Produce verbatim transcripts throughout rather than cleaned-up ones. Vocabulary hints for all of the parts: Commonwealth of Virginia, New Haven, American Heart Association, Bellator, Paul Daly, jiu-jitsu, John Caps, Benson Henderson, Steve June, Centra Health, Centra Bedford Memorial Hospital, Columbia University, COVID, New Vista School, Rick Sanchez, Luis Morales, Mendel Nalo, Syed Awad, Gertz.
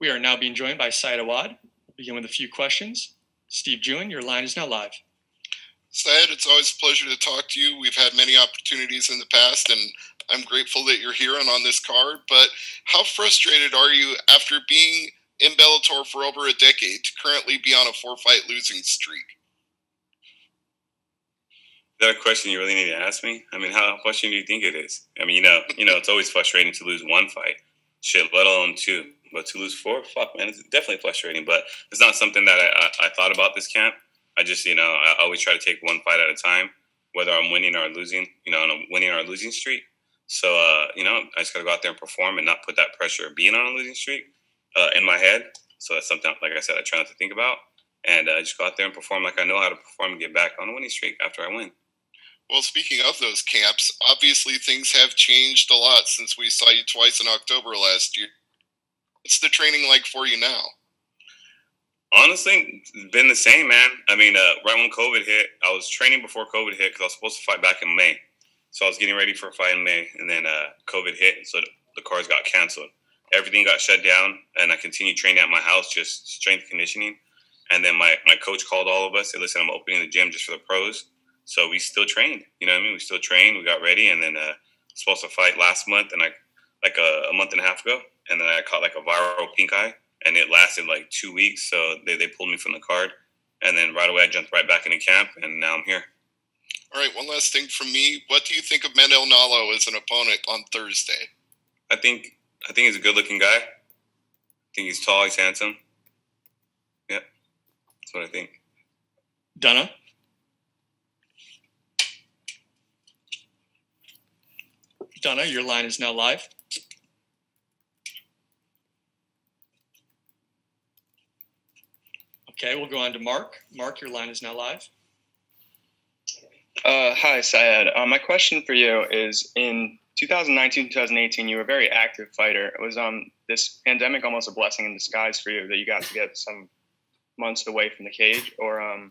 We are now being joined by Syed Awad. We'll begin with a few questions. Steve June, your line is now live. Syed, it's always a pleasure to talk to you. We've had many opportunities in the past, and I'm grateful that you're here and on this card. But how frustrated are you after being in Bellator for over a decade to currently be on a four-fight losing streak? Is that a question you really need to ask me? I mean, how frustrating do you think it is? I mean, you know, you know, it's always frustrating to lose one fight, shit, let alone two. But to lose four, fuck, man, it's definitely frustrating. But it's not something that I, I, I thought about this camp. I just, you know, I always try to take one fight at a time, whether I'm winning or losing, you know, on a winning or losing streak. So, uh, you know, I just got to go out there and perform and not put that pressure of being on a losing streak uh, in my head. So that's something, like I said, I try not to think about. And uh, just go out there and perform like I know how to perform and get back on a winning streak after I win. Well, speaking of those camps, obviously things have changed a lot since we saw you twice in October last year. What's the training like for you now? Honestly, it's been the same, man. I mean, uh, right when COVID hit, I was training before COVID hit because I was supposed to fight back in May. So I was getting ready for a fight in May, and then uh, COVID hit, so the, the cards got canceled. Everything got shut down, and I continued training at my house, just strength conditioning. And then my, my coach called all of us, said, listen, I'm opening the gym just for the pros. So we still trained, you know what I mean? We still trained, we got ready, and then uh, supposed to fight last month, and I, like a, a month and a half ago, and then I caught like a viral pink eye, and it lasted like two weeks, so they, they pulled me from the card. And then right away, I jumped right back into camp, and now I'm here. All right, one last thing from me. What do you think of Mendel Nalo as an opponent on Thursday? I think I think he's a good-looking guy. I think he's tall, he's handsome. Yeah, that's what I think. Donna? Donna, your line is now live. Okay, we'll go on to Mark. Mark, your line is now live. Uh, hi, Syed. Uh, my question for you is, in two thousand nineteen, two thousand eighteen, you were a very active fighter. It was um, this pandemic almost a blessing in disguise for you that you got to get some months away from the cage, or um,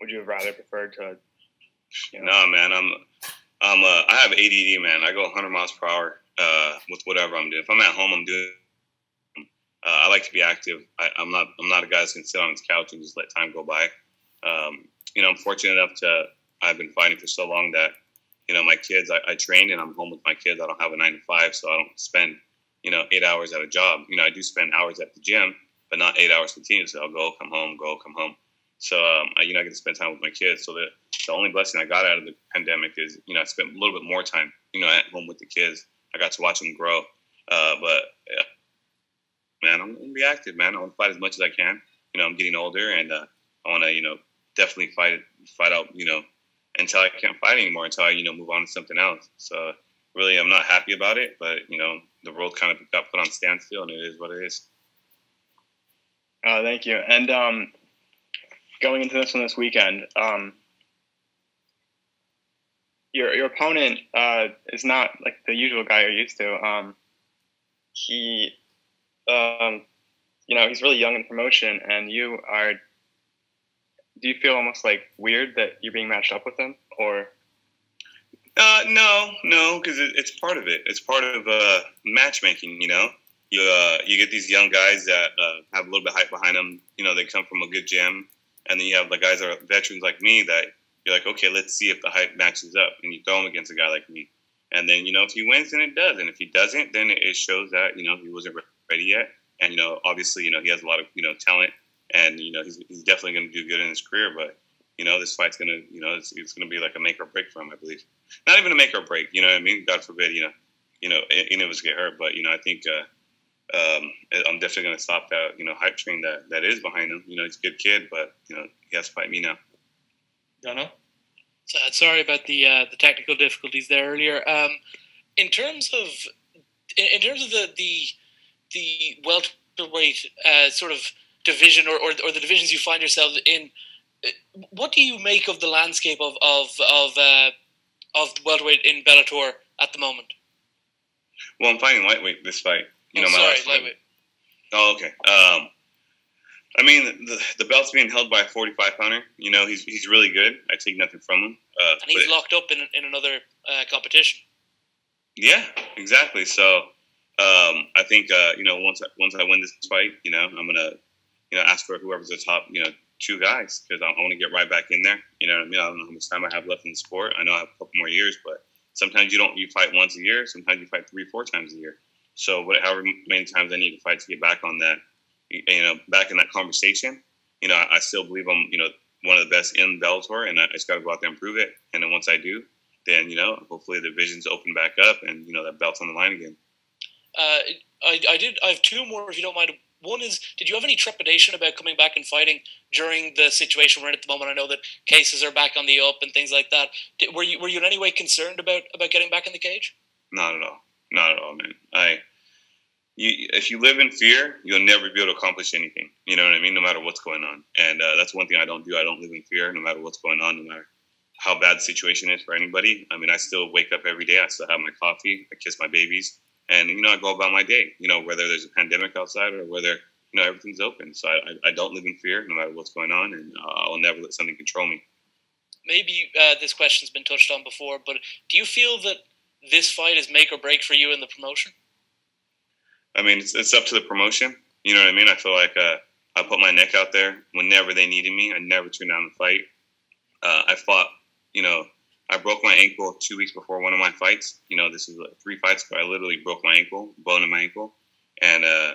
would you have rather preferred to? You know, no, man, I'm, I'm, uh, I have A D D, man. I go a hundred miles per hour uh, with whatever I'm doing. If I'm at home, I'm doing. Uh, I like to be active. I, I'm not. I'm not a guy that's gonna sit on his couch and just let time go by. Um, you know, I'm fortunate enough to. I've been fighting for so long that, you know, my kids. I, I train and I'm home with my kids. I don't have a nine to five, so I don't spend, you know, eight hours at a job. You know, I do spend hours at the gym, but not eight hours continuously. I'll go, come home, go, come home. So, um, I, you know, I get to spend time with my kids. So the the only blessing I got out of the pandemic is, you know, I spent a little bit more time, you know, at home with the kids. I got to watch them grow. Uh, but yeah. Man, I'm gonna be active, man. I want to fight as much as I can. You know, I'm getting older, and uh, I want to, you know, definitely fight, fight out, you know, until I can't fight anymore, until I, you know, move on to something else. So, really, I'm not happy about it, but you know, the world kind of got put on standstill, and it is what it is. Uh, thank you. And um, going into this one this weekend, um, your your opponent uh, is not like the usual guy you're used to. Um, he Um, you know, he's really young in promotion, and you are, do you feel almost like weird that you're being matched up with him, or? Uh, no, no, because it, it's part of it. It's part of uh, matchmaking, you know. You, uh, you get these young guys that uh, have a little bit of hype behind them. You know, they come from a good gym, and then you have the guys that are veterans like me that you're like, okay, let's see if the hype matches up, and you throw them against a guy like me. And then, you know, if he wins, then it does, and if he doesn't, then it shows that, you know, he wasn't ready yet. And, you know, obviously, you know, he has a lot of, you know, talent, and, you know, he's, he's definitely going to do good in his career. But, you know, this fight's going to, you know, it's, it's going to be like a make or break for him, I believe. Not even a make or break, you know what I mean? God forbid, you know, you know, any of us get hurt. But, you know, I think uh, um, I'm definitely going to stop that, you know, hype train that, that is behind him. You know, he's a good kid, but, you know, he has to fight me now. Donna? So, sorry about the, uh, the technical difficulties there earlier. Um, in terms of, in, in terms of the, the, the welterweight uh, sort of division, or, or, or the divisions you find yourselves in, what do you make of the landscape of of of, uh, of welterweight in Bellator at the moment? Well, I'm fighting lightweight this fight. You oh, know, my sorry, last lightweight. Fight. Oh, okay. Um, I mean, the, the belt's being held by a forty-five pounder. You know, he's he's really good. I take nothing from him. Uh, and he's locked up in in another uh, competition. Yeah, exactly. So. Um, I think uh, you know once I, once I win this fight, you know I'm gonna you know ask for whoever's the top you know two guys, because I, I want to get right back in there. You know what I mean? I don't know how much time I have left in the sport. I know I have a couple more years, but sometimes you don't you fight once a year. Sometimes you fight three, four times a year. So whatever, however many times I need to fight to get back on that, you know, back in that conversation. You know, I, I still believe I'm you know one of the best in Bellator, and I, I just got to go out there and prove it. And then once I do, then you know hopefully the division's open back up, and you know that belt's on the line again. Uh, I, I did. I have two more, if you don't mind. One is, did you have any trepidation about coming back and fighting during the situation we're in at the moment? I know that cases are back on the up and things like that. Did, were you were you in any way concerned about, about getting back in the cage? Not at all. Not at all, man. I, you, if you live in fear, you'll never be able to accomplish anything. You know what I mean? No matter what's going on. And uh, that's one thing I don't do. I don't live in fear, no matter what's going on, no matter how bad the situation is for anybody. I mean, I still wake up every day. I still have my coffee. I kiss my babies. And, you know, I go about my day, you know, whether there's a pandemic outside or whether, you know, everything's open. So I, I don't live in fear no matter what's going on, and I'll never let something control me. Maybe uh, this question's been touched on before, but do you feel that this fight is make or break for you in the promotion? I mean, it's, it's up to the promotion. You know what I mean? I feel like uh, I put my neck out there whenever they needed me. I never turned down the fight. Uh, I fought, you know, I broke my ankle two weeks before one of my fights. You know, this is like three fights, but I literally broke my ankle, bone in my ankle, and uh,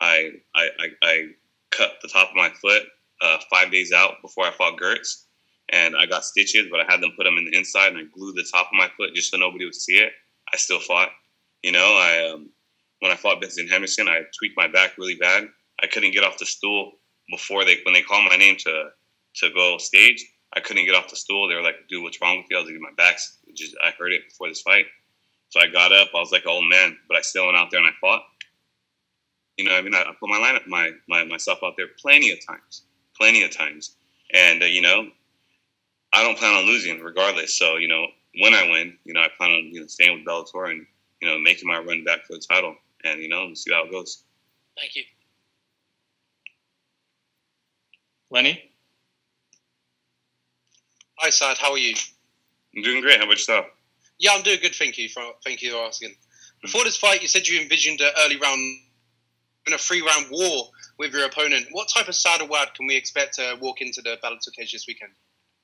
I, I I cut the top of my foot uh, five days out before I fought Gertz, and I got stitches, but I had them put them in the inside, and I glued the top of my foot just so nobody would see it. I still fought. You know, I um, when I fought Benson Henderson, I tweaked my back really bad. I couldn't get off the stool before they when they called my name to to go stage. I couldn't get off the stool. They were like, dude, what's wrong with you? I was like, my back's just, I heard it before this fight. So I got up. I was like an old man, but I still went out there and I fought. You know what I mean? I, I put my lineup, my, my, myself out there plenty of times, plenty of times. And, uh, you know, I don't plan on losing regardless. So, you know, when I win, you know, I plan on you know, staying with Bellator and, you know, making my run back for the title and, you know, see how it goes. Thank you. Lenny? Hi, Syed. How are you? I'm doing great. How about yourself? Yeah, I'm doing good. Thank you for thank you for asking. Before this fight, you said you envisioned an early round, in a three-round war with your opponent. What type of Syed Awad can we expect to walk into the Bellator cage this weekend?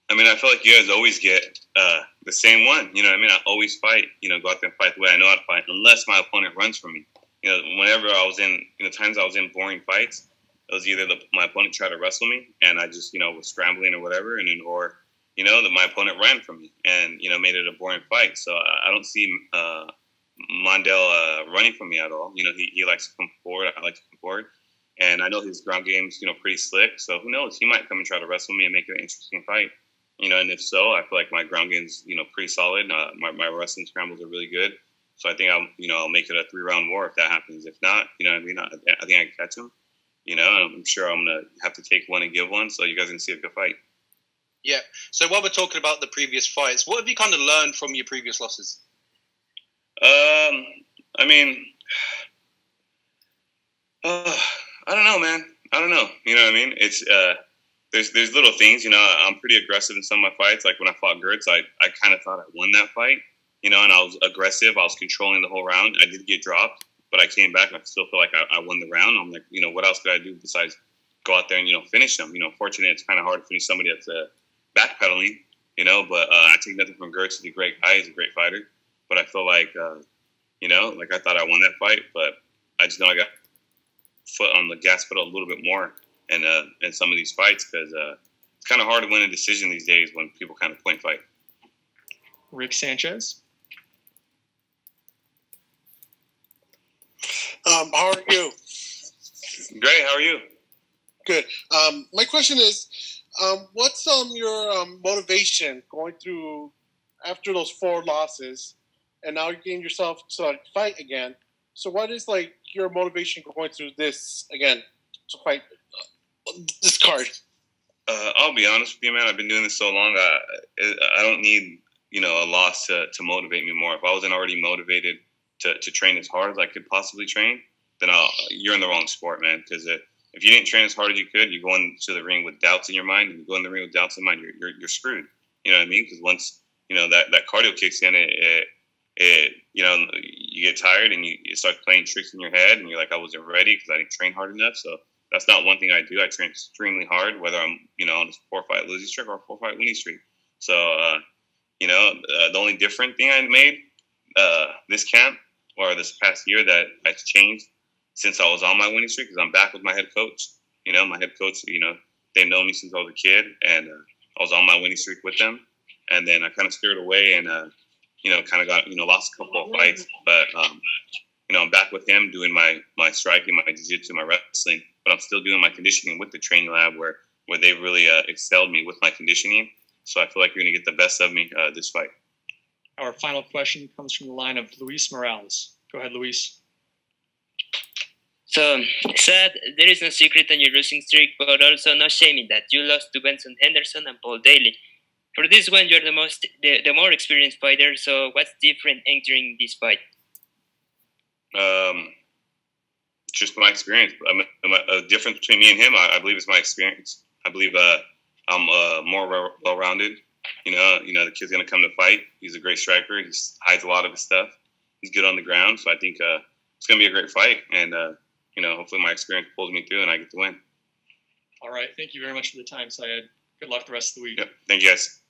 I mean, I feel like you guys always get uh, the same one. You know what I mean? I always fight. You know, go out there and fight the way I know how to fight, unless my opponent runs from me. You know, whenever I was in, you know, times I was in boring fights, it was either the, my opponent tried to wrestle me, and I just, you know, was scrambling or whatever, and then or you know, that my opponent ran from me and, you know, made it a boring fight. So I, I don't see uh, Mendel uh, running from me at all. You know, he, he likes to come forward. I like to come forward. And I know his ground game's, you know, pretty slick. So who knows? He might come and try to wrestle me and make it an interesting fight. You know, and if so, I feel like my ground game's, you know, pretty solid. Uh, my, my wrestling scrambles are really good. So I think I'll, you know, I'll make it a three-round war if that happens. If not, you know what I mean? I, I think I can catch him. You know, I'm sure I'm going to have to take one and give one. So you guys can see a good fight. Yeah. So while we're talking about the previous fights, what have you kind of learned from your previous losses? Um, I mean, uh, I don't know, man. I don't know. You know what I mean? It's uh, there's there's little things. You know, I'm pretty aggressive in some of my fights. Like when I fought Gertz, I I kind of thought I won that fight. You know, and I was aggressive. I was controlling the whole round. I did get dropped, but I came back, and I still feel like I, I won the round. I'm like, you know, what else could I do besides go out there and you know finish them? You know, fortunately, it's kind of hard to finish somebody that's a uh, backpedaling, you know, but uh, I take nothing from Gertz. He's a great guy. He's a great fighter. But I feel like, uh, you know, like I thought I won that fight, but I just know I got foot on the gas pedal a little bit more in, uh, in some of these fights because uh, it's kind of hard to win a decision these days when people kind of point fight. Rick Sanchez? Um, how are you? Great. How are you? Good. Um, my question is, Um, what's um your um, motivation going through after those four losses, and now you're getting yourself to like, fight again? So what is like your motivation going through this again to fight this card? Uh, I'll be honest with you, man. I've been doing this so long. I I don't need you know a loss to to motivate me more. If I wasn't already motivated to to train as hard as I could possibly train, then I'll, you're in the wrong sport, man. Because it. If you didn't train as hard as you could, you go into the ring with doubts in your mind, and you go in the ring with doubts in mind, you're, you're, you're screwed. You know what I mean? Because once, you know, that, that cardio kicks in, it, it it, you know, you get tired and you, it starts playing tricks in your head, and you're like, I wasn't ready because I didn't train hard enough. So that's not one thing I do. I train extremely hard, whether I'm, you know, on a four-fight losing streak or a four-fight winning streak. So, uh, you know, uh, the only different thing I made uh, this camp or this past year that has changed since I was on my winning streak is I'm back with my head coach. You know, my head coach, you know, they've known me since I was a kid, and uh, I was on my winning streak with them. And then I kind of steered away and, uh, you know, kind of got, you know, lost a couple of fights. But, um, you know, I'm back with him doing my, my striking, my jiu-jitsu, my wrestling. But I'm still doing my conditioning with the training lab where, where they really uh, excelled me with my conditioning. So I feel like you're going to get the best of me uh, this fight. Our final question comes from the line of Luis Morales. Go ahead, Luis. So, Syed, there is no secret on your losing streak, but also no shame in that. You lost to Benson Henderson and Paul Daly. For this one, you're the most, the, the more experienced fighter. So, what's different entering this fight? Um, just my experience. I'm, I'm a, a difference between me and him, I, I believe, is my experience. I believe uh, I'm uh, more well-rounded. You know, you know, the kid's gonna come to fight. He's a great striker. He hides a lot of his stuff. He's good on the ground. So I think uh, it's gonna be a great fight. And uh, you know, hopefully, my experience pulls me through, and I get to win. All right. Thank you very much for the time, Syed. Good luck the rest of the week. Yep. Thank you, guys.